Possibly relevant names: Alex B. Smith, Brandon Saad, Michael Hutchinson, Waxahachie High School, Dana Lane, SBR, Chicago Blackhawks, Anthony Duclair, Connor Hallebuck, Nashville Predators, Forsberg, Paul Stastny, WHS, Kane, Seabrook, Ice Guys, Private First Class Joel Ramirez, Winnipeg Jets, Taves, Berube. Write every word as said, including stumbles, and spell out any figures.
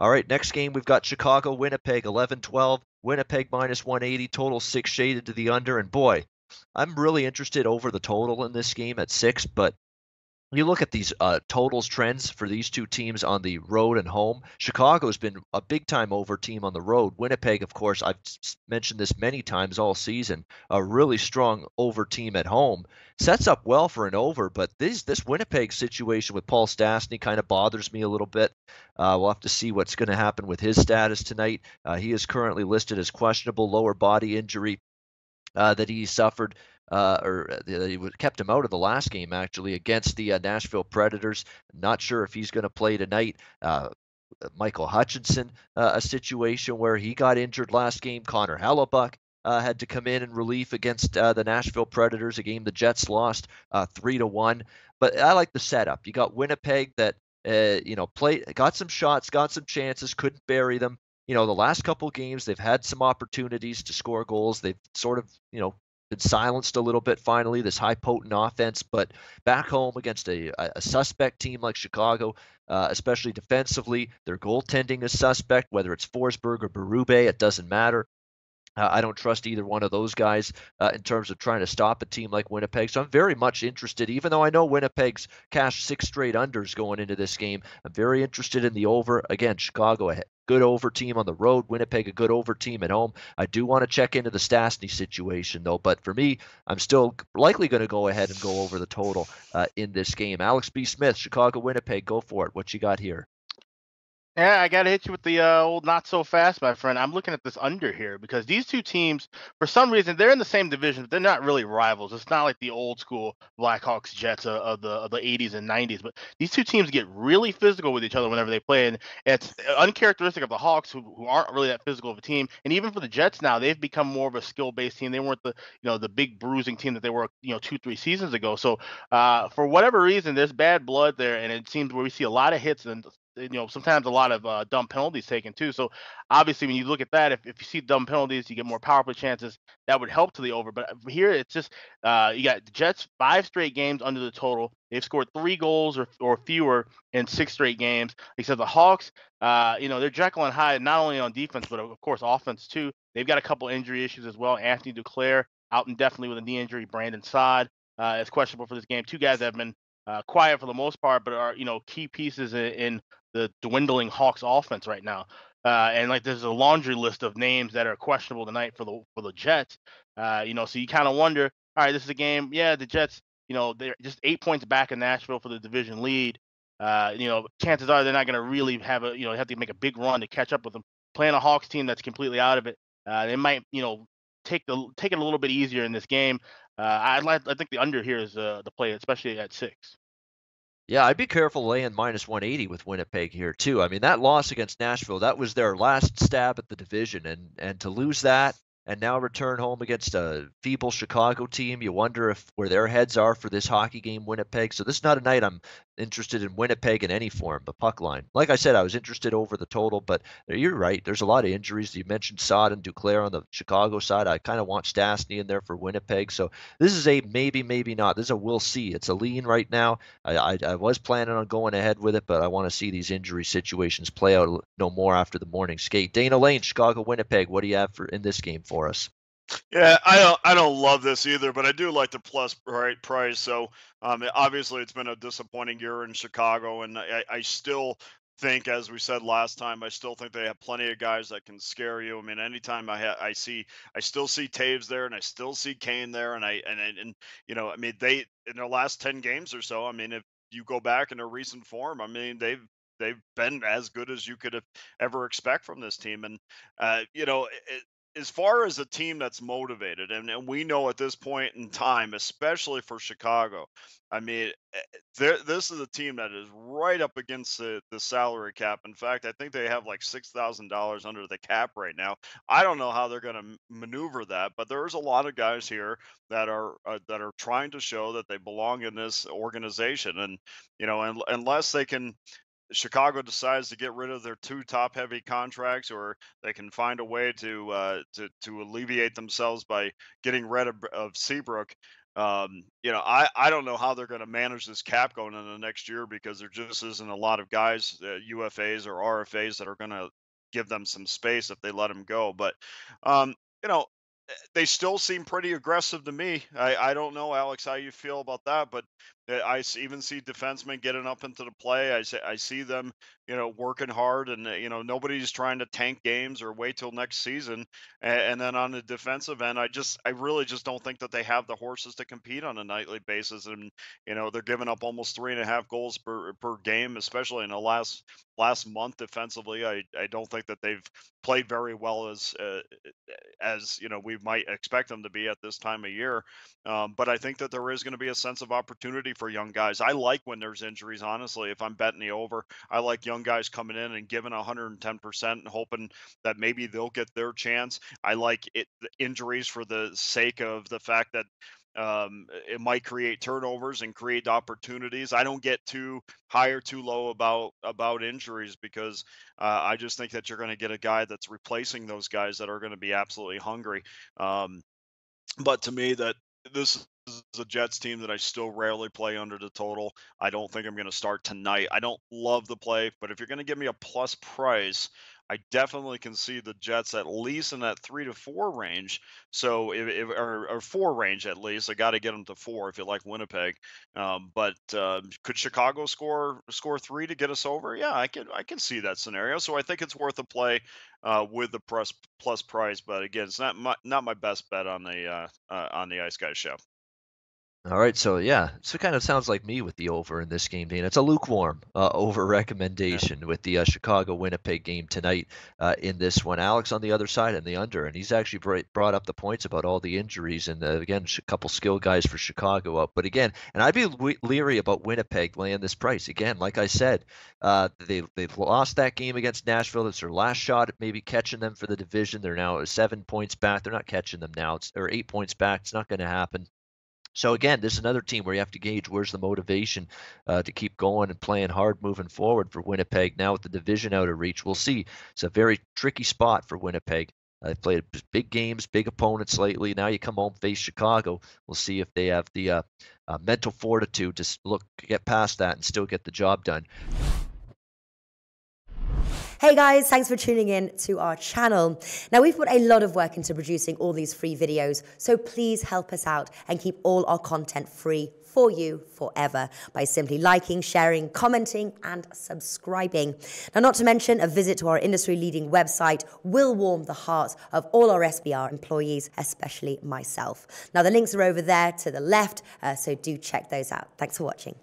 All right, next game, we've got Chicago, Winnipeg, eleven twelve. Winnipeg minus one eighty, total six shaded to the under. And boy, I'm really interested over the total in this game at six. But you look at these uh, totals trends for these two teams on the road and home. Chicago's been a big-time over team on the road. Winnipeg, of course, I've mentioned this many times all season, a really strong over team at home. Sets up well for an over, but this this Winnipeg situation with Paul Stastny kind of bothers me a little bit. Uh, we'll have to see what's going to happen with his status tonight. Uh, he is currently listed as questionable lower body injury uh, that he suffered. Uh, or they kept him out of the last game, actually, against the uh, Nashville Predators. Not sure if he's going to play tonight. Uh, Michael Hutchinson, uh, a situation where he got injured last game. Connor Hallebuck uh, had to come in in relief against uh, the Nashville Predators, a game the Jets lost uh, three to one. But I like the setup. You got Winnipeg that uh, you know played, got some shots, got some chances, couldn't bury them. You know, the last couple games they've had some opportunities to score goals. They've sort of you know. been silenced a little bit finally, this high potent offense, but back home against a, a suspect team like Chicago, uh, especially defensively, their goaltending is suspect, whether it's Forsberg or Berube, it doesn't matter. Uh, I don't trust either one of those guys uh, in terms of trying to stop a team like Winnipeg. So I'm very much interested, even though I know Winnipeg's cashed six straight unders going into this game, I'm very interested in the over. Again, Chicago, a good over team on the road. Winnipeg, a good over team at home. I do want to check into the Stastny situation, though. But for me, I'm still likely going to go ahead and go over the total uh, in this game. Alex B. Smith, Chicago, Winnipeg, go for it. What you got here? Yeah, I got to hit you with the uh, old not so fast, my friend. I'm looking at this under here because these two teams, for some reason, they're in the same division, but they're not really rivals. It's not like the old school Blackhawks Jets uh, of the of the eighties and nineties. But these two teams get really physical with each other whenever they play, and it's uncharacteristic of the Hawks, who, who aren't really that physical of a team. And even for the Jets now, they've become more of a skill-based team. They weren't the you know the big bruising team that they were you know two, three seasons ago. So uh, for whatever reason, there's bad blood there, and it seems where we see a lot of hits and you know, sometimes a lot of uh, dumb penalties taken too. So obviously when you look at that, if, if you see dumb penalties, you get more power play chances. That would help to the over. But here it's just uh, you got the Jets five straight games under the total. They've scored three goals or, or fewer in six straight games. Except the Hawks, uh, you know, they're Jekyll and Hyde, not only on defense, but of course offense too. They've got a couple injury issues as well. Anthony Duclair out indefinitely with a knee injury. Brandon Saad uh, is questionable for this game. Two guys that have been uh, quiet for the most part, but are, you know, key pieces in, in the dwindling Hawks offense right now. Uh, and like, there's a laundry list of names that are questionable tonight for the, for the Jets. Uh, you know, so you kind of wonder, all right, this is a game. Yeah. The Jets, you know, they're just eight points back in Nashville for the division lead. Uh, you know, chances are they're not going to really have a, you know, have to make a big run to catch up with them. Playing a Hawks team that's completely out of it. Uh, they might, you know, take the, take it a little bit easier in this game. Uh, I like, I think the under here is uh, the play, especially at six. Yeah, I'd be careful laying minus one eighty with Winnipeg here, too. I mean, that loss against Nashville, that was their last stab at the division. And, and to lose that and now return home against a feeble Chicago team, you wonder if where their heads are for this hockey game, Winnipeg. So this is not a night I'm interested in Winnipeg in any form, but puck line. Like I said, I was interested over the total, but you're right. There's a lot of injuries. You mentioned Saad and Duclair on the Chicago side. I kind of want Stastny in there for Winnipeg. So this is a maybe, maybe not. This is a we'll see. It's a lean right now. I, I, I was planning on going ahead with it, but I want to see these injury situations play out no more after the morning skate. Dana Lane, Chicago, Winnipeg, what do you have for in this game for? For us. Yeah, I don't, I don't love this either, but I do like the plus right price. So um, obviously, it's been a disappointing year in Chicago, and I, I still think, as we said last time, I still think they have plenty of guys that can scare you. I mean, anytime I ha I see, I still see Taves there, and I still see Kane there, and I and and, and you know, I mean, they in their last ten games or so. I mean, if you go back in their recent form, I mean, they've. They've been as good as you could have ever expect from this team, and uh, you know. It, As far as a team that's motivated, and, and we know at this point in time, especially for Chicago, I mean, this is a team that is right up against the, the salary cap. In fact, I think they have like six thousand dollars under the cap right now. I don't know how they're going to maneuver that, but there's a lot of guys here that are uh, that are trying to show that they belong in this organization. And, you know, and, unless they can – Chicago decides to get rid of their two top-heavy contracts, or they can find a way to uh, to to alleviate themselves by getting rid of, of Seabrook. Um, you know, I, I don't know how they're going to manage this cap going into the next year, because there just isn't a lot of guys, uh, U F As or R F As, that are going to give them some space if they let them go. But, um, you know, they still seem pretty aggressive to me. I, I don't know, Alex, how you feel about that, but I even see defensemen getting up into the play. I see, I see them, you know, working hard, and, you know, nobody's trying to tank games or wait till next season. And, and then on the defensive end, I just, I really just don't think that they have the horses to compete on a nightly basis. And, you know, they're giving up almost three and a half goals per, per game, especially in the last, last month defensively. I, I don't think that they've played very well as, uh, as, you know, we might expect them to be at this time of year. Um, but I think that there is going to be a sense of opportunity for young guys. I like when there's injuries, honestly. If I'm betting the over, I like young guys coming in and giving one hundred ten percent and hoping that maybe they'll get their chance. I like it, injuries for the sake of the fact that um, it might create turnovers and create opportunities. I don't get too high or too low about about injuries, because uh, I just think that you're going to get a guy that's replacing those guys that are going to be absolutely hungry. Um, but to me, that this is a Jets team that I still rarely play under the total. I don't think I'm going to start tonight. I don't love the play, but if you're going to give me a plus price, I definitely can see the Jets at least in that three to four range. So if, if or, or four range, at least I got to get them to four if you like Winnipeg. Um, but uh, could Chicago score score three to get us over? Yeah, I can I can see that scenario. So I think it's worth a play uh, with the plus plus price. But again, it's not my not my best bet on the uh, uh, on the Ice Guys show. All right, so yeah, so it kind of sounds like me with the over in this game, Dana. It's a lukewarm uh, over recommendation with the uh, Chicago-Winnipeg game tonight uh, in this one. Alex on the other side and the under, and he's actually br- brought up the points about all the injuries and, uh, again, a couple skill guys for Chicago up. But again, and I'd be le- leery about Winnipeg laying this price. Again, like I said, uh, they, they've lost that game against Nashville. It's their last shot at maybe catching them for the division. They're now seven points back. They're not catching them now. It's, or eight points back. It's not going to happen. So, again, this is another team where you have to gauge where's the motivation uh, to keep going and playing hard moving forward for Winnipeg. Now with the division out of reach, we'll see. It's a very tricky spot for Winnipeg. Uh, they've played big games, big opponents lately. Now you come home, face Chicago. We'll see if they have the uh, uh, mental fortitude to look, get past that and still get the job done. Hey guys, thanks for tuning in to our channel. Now, we've put a lot of work into producing all these free videos, so please help us out and keep all our content free for you forever by simply liking, sharing, commenting, and subscribing. Now, not to mention, a visit to our industry-leading website will warm the hearts of all our S B R employees, especially myself. Now, the links are over there to the left, uh, so do check those out. Thanks for watching.